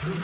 Turret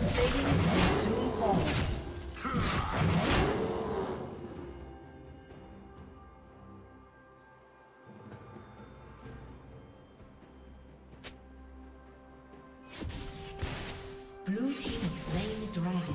plating will soon fall. Blue team has slain the dragon.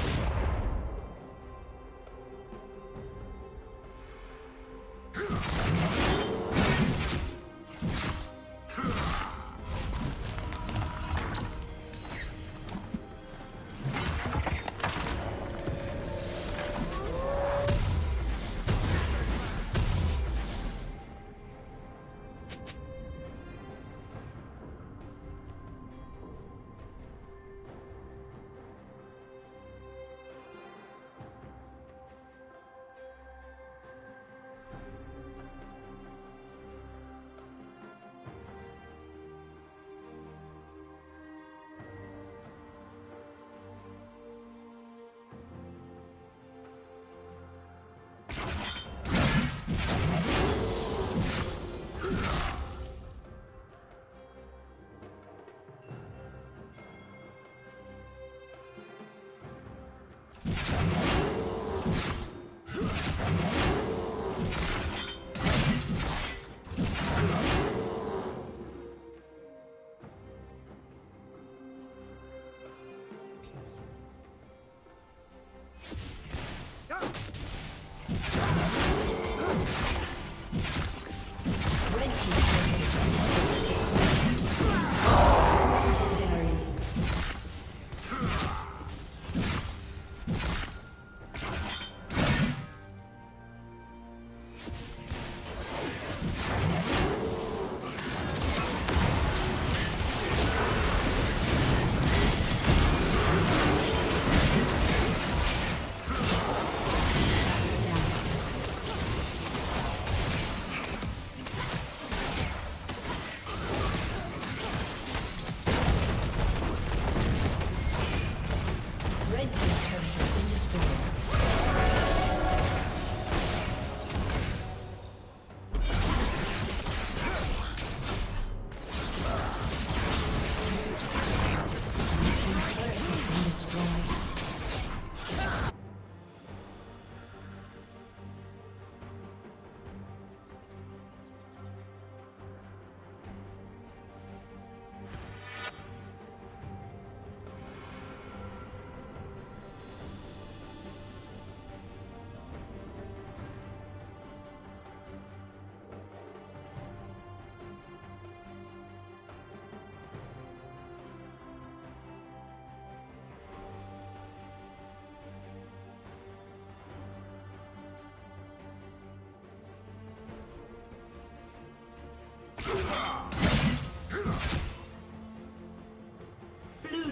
Blue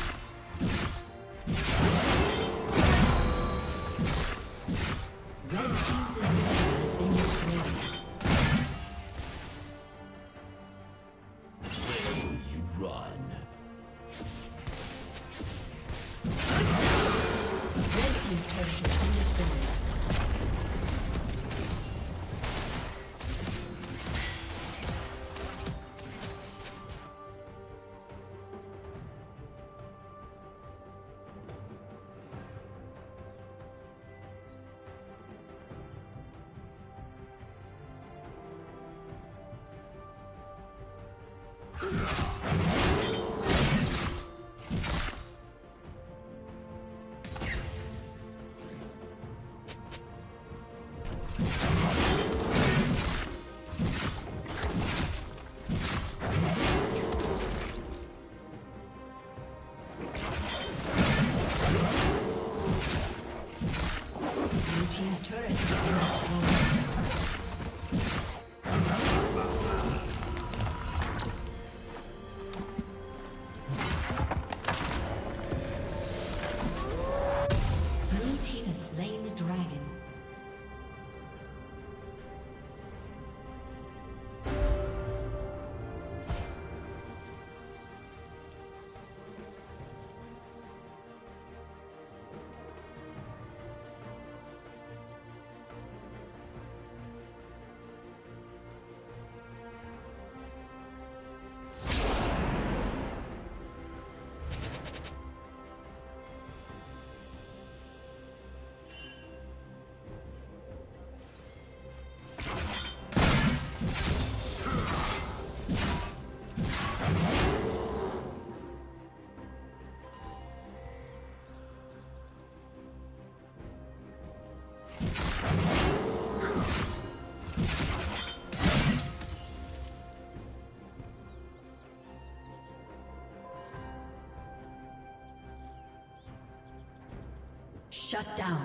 Shut down.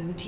Blue